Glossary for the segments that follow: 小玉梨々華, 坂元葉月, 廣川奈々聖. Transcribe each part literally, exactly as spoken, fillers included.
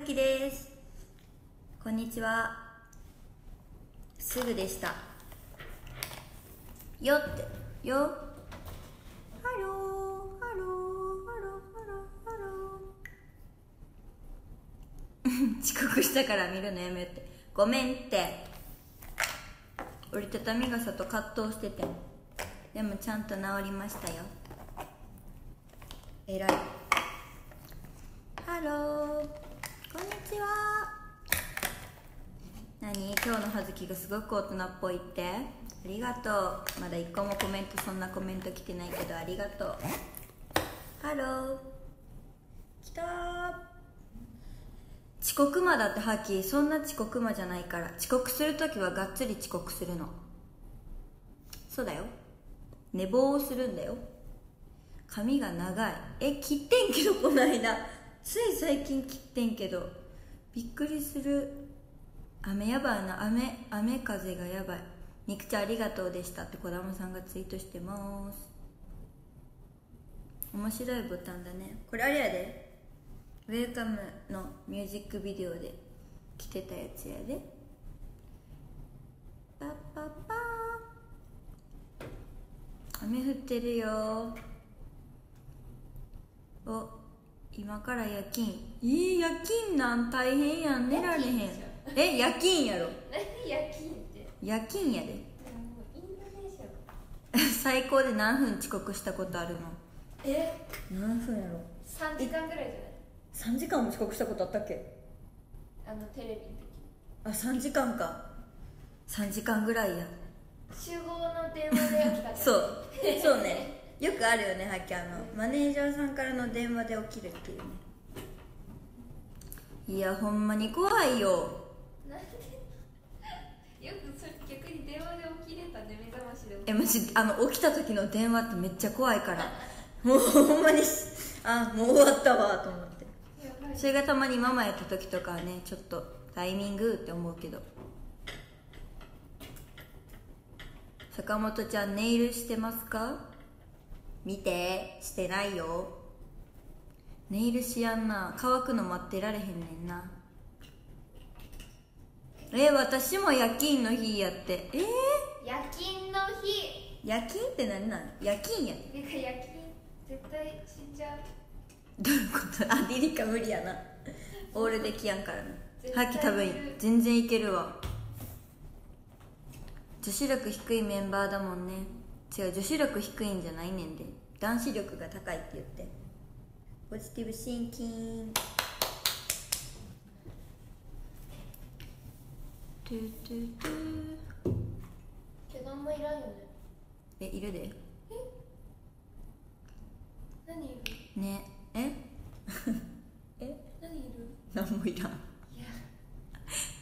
ゆきです。こんにちは。すぐでした。よってよ。ハローハローハローハローハロー。遅刻したから見るのやめよって。ごめんって。折りたたみ傘と葛藤してて、でもちゃんと治りましたよ。えらい。ハロー。こんにちは。何今日の葉月がすごく大人っぽいってありがとう。まだ一個もコメントそんなコメント来てないけどありがとう。ハロー来たー。遅刻魔だってハッキー。そんな遅刻魔じゃないから。遅刻するときはがっつり遅刻するの。そうだよ、寝坊をするんだよ。髪が長い。え切ってんけどこないだつい最近切ってんけどびっくりする。雨やばいな。雨雨風がやばい。みくちゃんありがとうでしたって児玉さんがツイートしてます。面白いボタンだねこれ。あれやで、ウェルカムのミュージックビデオで着てたやつやで。パッパッパー。雨降ってるよ。お今から夜勤。いい夜勤なん大変やん。寝られへん。え夜勤やろ。何夜勤って夜勤やで。もうインドネシアか最高で何分遅刻したことあるの。え何分やろ。さんじかんぐらいじゃない。さんじかんも遅刻したことあったっけ。あのテレビの時。あさんじかんか。さんじかんぐらいや。集合の電話で起きたそうそうねよくあるよね、はっきあのマネージャーさんからの電話で起きるっていうね。いやほんまに怖いよ。なんでよくそれ逆に電話で起きれたね。目覚ましで起きえマジあの起きた時の電話ってめっちゃ怖いからもうほんまにあもう終わったわと思って。それがたまにママやった時とかはねちょっとタイミングって思うけど。坂本ちゃんネイルしてますか。見てしてないよ。ネイルしやんな。乾くの待ってられへんねんな。え私も夜勤の日やって。えー、夜勤の日。夜勤って何なの。夜勤やてか夜勤絶対死んじゃう。どういうこと。あリリカ無理やなオールできやんからな。はっき多分全然いけるわ。女子力低いメンバーだもんね。違う女子力低いんじゃないねんで。男子力が高いって言って。ポジティブシンキントゥトゥトゥ。今日何もいらんよね。えいるで。え何いるねええ何いる。何もいらん。いやし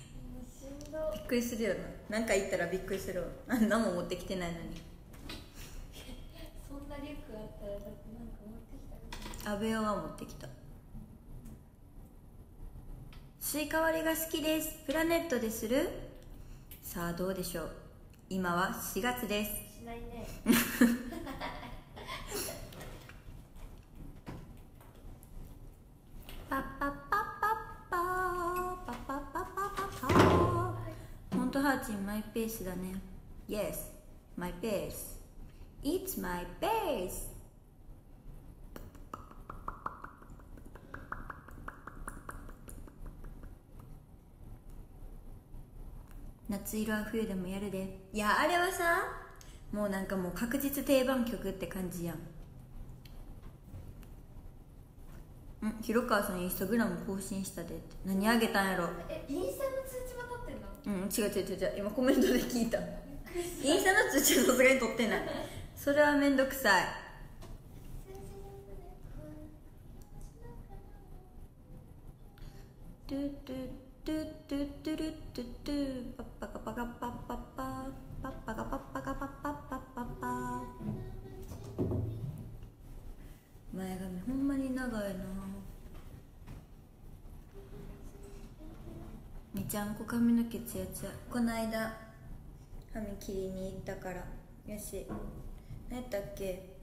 んど。びっくりするよな。なんか言ったらびっくりするわ何も持ってきてないのに。アベオは持ってきた。スイカ割りが好きです。プラネットでする。さあどうでしょう。今はしがつです。しないねパッパッパッパッパーパッパッパッパッパッパー。ほんとハーチンマイペースだね。 Yes my pace it's my pace。夏色は冬でもやるで。いやあれはさもうなんかもう確実定番曲って感じやん。ん広川さんインスタグラム更新したでって。何あげたんやろ。えインスタの通知も取ってんの。うん違う違う違う今コメントで聞いたインスタの通知はさすがに取ってないそれはめんどくさい。トゥトゥトゥトゥトゥルトゥトゥパッパカパカパッパッパーパッパカパッパカパッパッパッパッパー。前髪ほんまに長いな。めちゃんこ髪の毛ツヤツヤ。こないだ髪切りに行ったからよし何やったっけ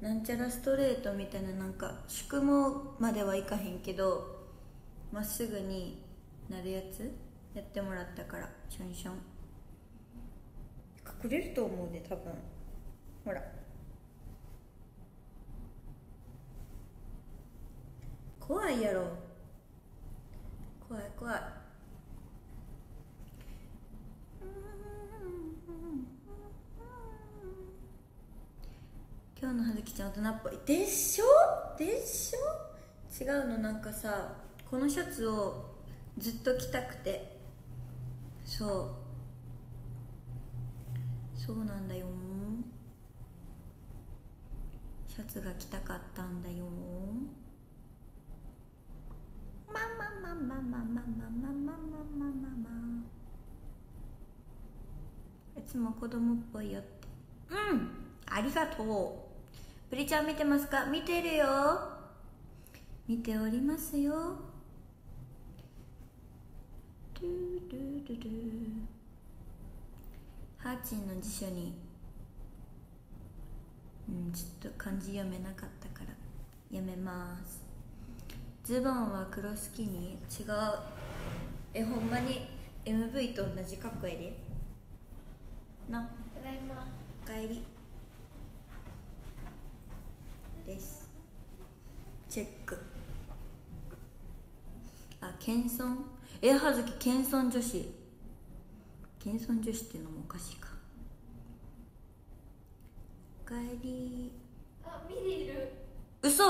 なんちゃらストレートみたいななんか宿毛まではいかへんけどまっすぐになるやつやってもらったから。シャンシャン隠れると思うで、多分。ほら、怖いやろ。怖い怖い。今日の葉月ちゃん大人っぽいでしょでしょ。違うの、なんかさ、このシャツをずっと着たくて。そうそうなんだよ。シャツが着たかったんだよ。マママママママママママママ。いつも子供っぽいよって。うん、ありがとう。プリちゃん見てますか？見てるよ。見ておりますよ。ドゥドゥドゥドゥ。ハーチンの辞書に、うん、ちょっと漢字読めなかったからやめます。ズボンは黒スキニー。違う。え、ほんまに エムブイ と同じ格好やでな。ただいま。おかえりです。チェック。あ、謙遜。え、葉月謙遜女子。謙遜女子っていうのもおかしいか。おかえり。あ、見ている。嘘。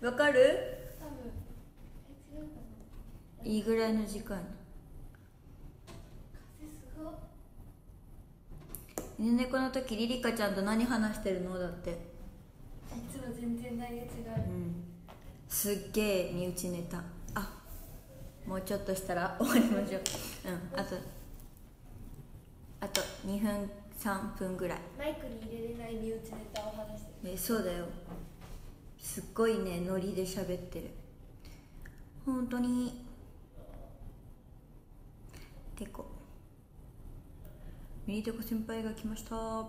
わかる。いいぐらいの時間。風すごっ。犬猫の時リリカちゃんと何話してるのだって。いつも全然内容違う、うん、すっげえ身内ネタ。あ、もうちょっとしたら終わりましょう。うん、あとあとにふんさんぷんぐらい。マイクに入れれない身内ネタを話してる。え、そうだよ。すっごいねノリで喋ってる本当に。てこミニテコ先輩が来ました。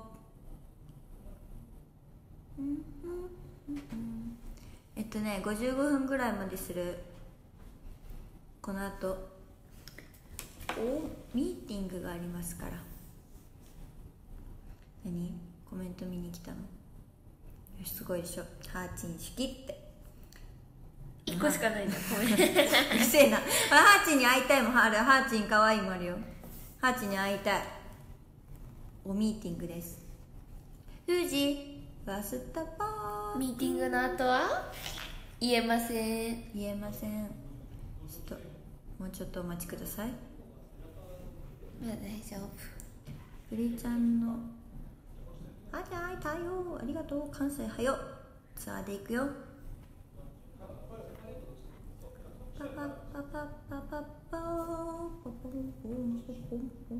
えっとねごじゅうごふんぐらいまでする。このあとミーティングがありますから。何コメント見に来たの？すごいでしょ、ハーチン式って。いっこしかないじゃん、ごめん。うるせえな。ハーチに会いたいもある。ハーチに可愛いもあるよ。ハーチに会いたい。おミーティングです。富士バスタパーミーティングの後は言えません。言えません。ちょっともうちょっとお待ちください。まあ大丈夫。プリちゃんのありゃ会いたいよ。ありがとう。関西はよツアーで行くよ。パパパパパパパパポポンポンポポンポン。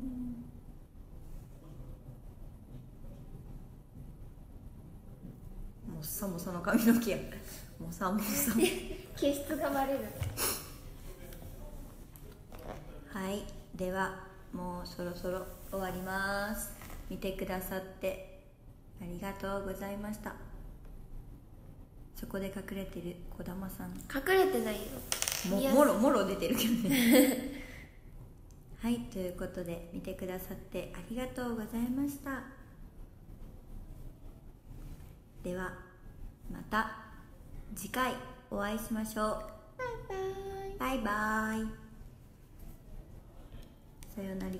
もっさもさの髪の毛や。もっさもさ毛質がバレる。はい、ではもうそろそろ終わります。見てくださってありがとうございました。そこで隠れてる児玉さん。隠れてないよ、ももろもろ出てるけどね。はい、ということで見てくださってありがとうございました。ではまた次回お会いしましょう。バイバイ。バイバイ。さよなら。